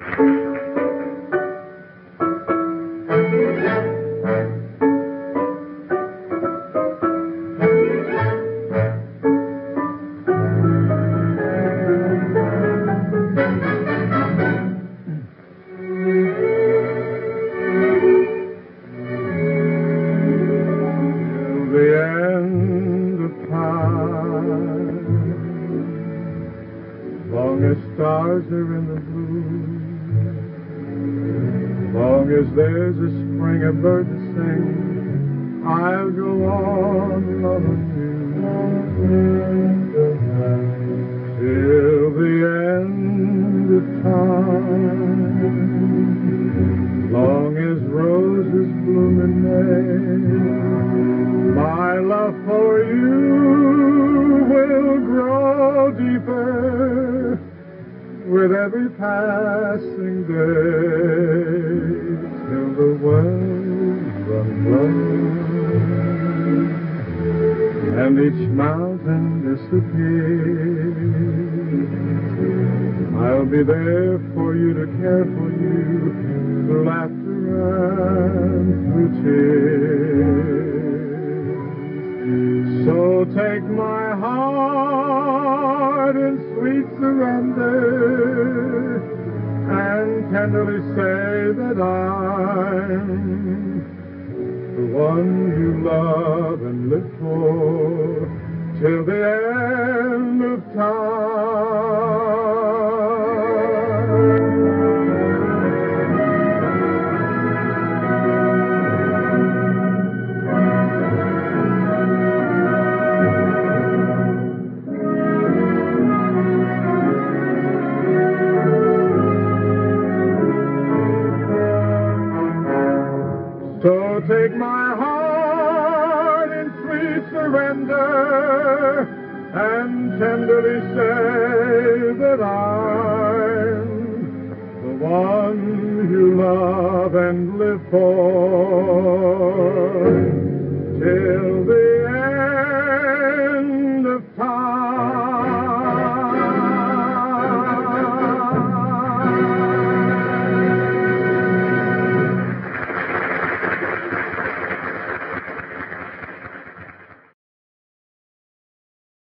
Long as stars are in the blue, long as there's a spring a bird to sing, I'll go on loving you till the end of time. Long as roses bloom in May, my love for you will grow deeper with every passing day, till the world runs low and each mountain disappears, I'll be there for you to care for you, through laughter and through tears. So take my heart in sweet surrender, tenderly say that I'm the one you love and live for till the end of time. So take my heart in sweet surrender and tenderly say that I'm the one you love and live for till the